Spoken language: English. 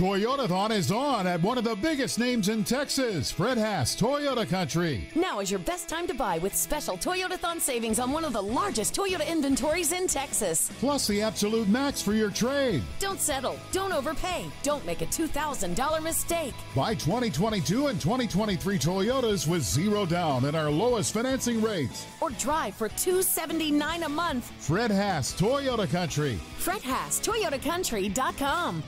Toyotathon is on at one of the biggest names in Texas, Fred Haas Toyota Country. Now is your best time to buy with special Toyotathon savings on one of the largest Toyota inventories in Texas. Plus the absolute max for your trade. Don't settle. Don't overpay. Don't make a $2,000 mistake. Buy 2022 and 2023 Toyotas with zero down and our lowest financing rates. Or drive for $279 a month. Fred Haas Toyota Country. FredHaasToyotaCountry.com.